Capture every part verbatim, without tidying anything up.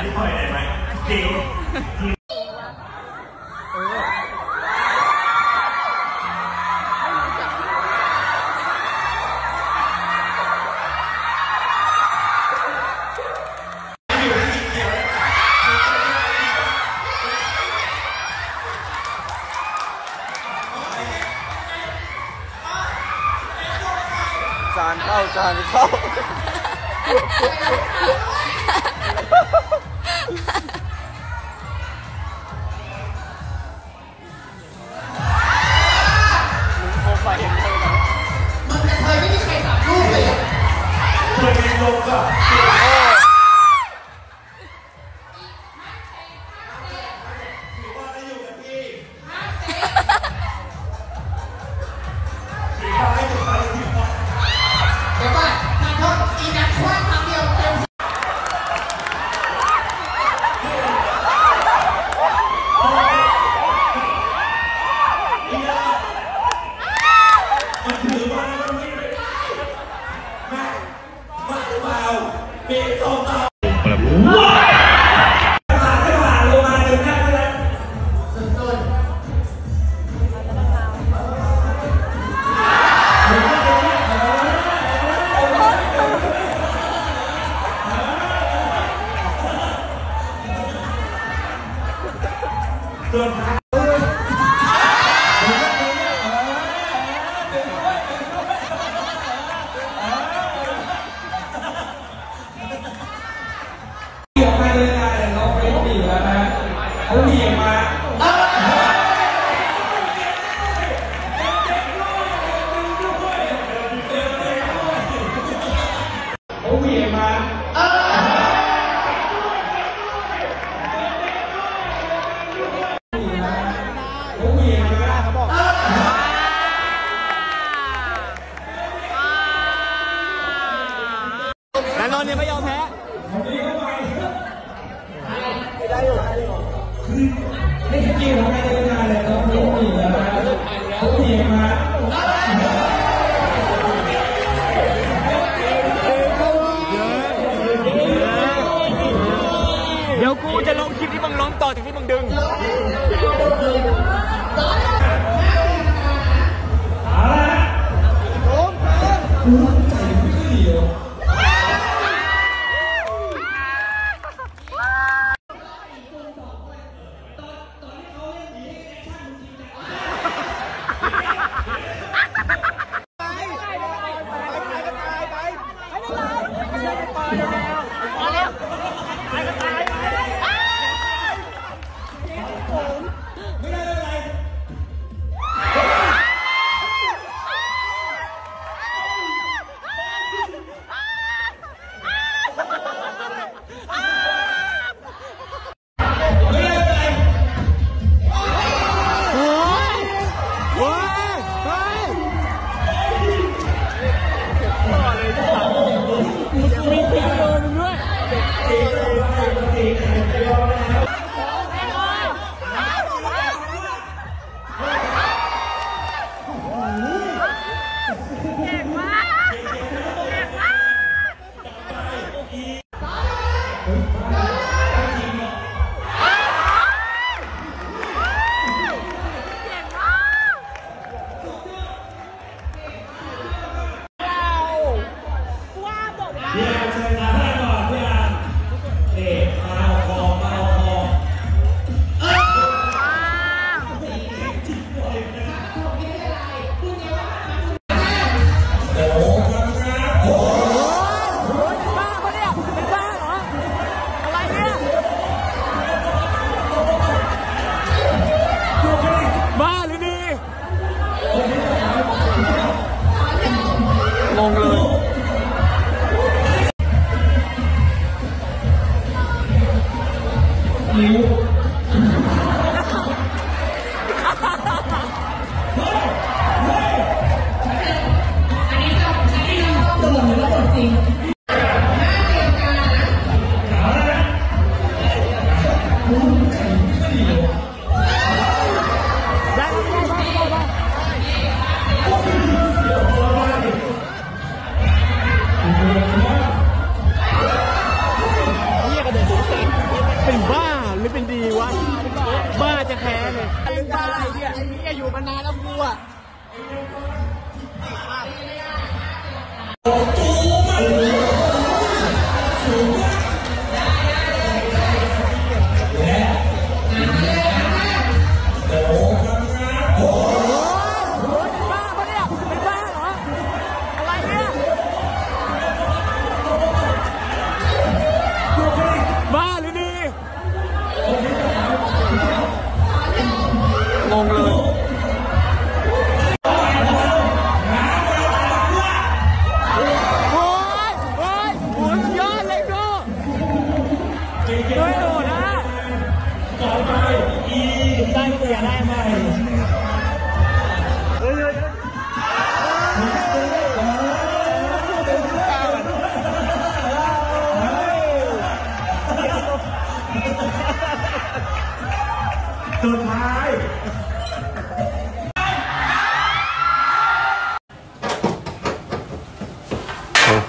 ที่พ่อได้ไหมจริงจานเข้าจานเข้า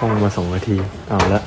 คงมาสองนาทีเอาละ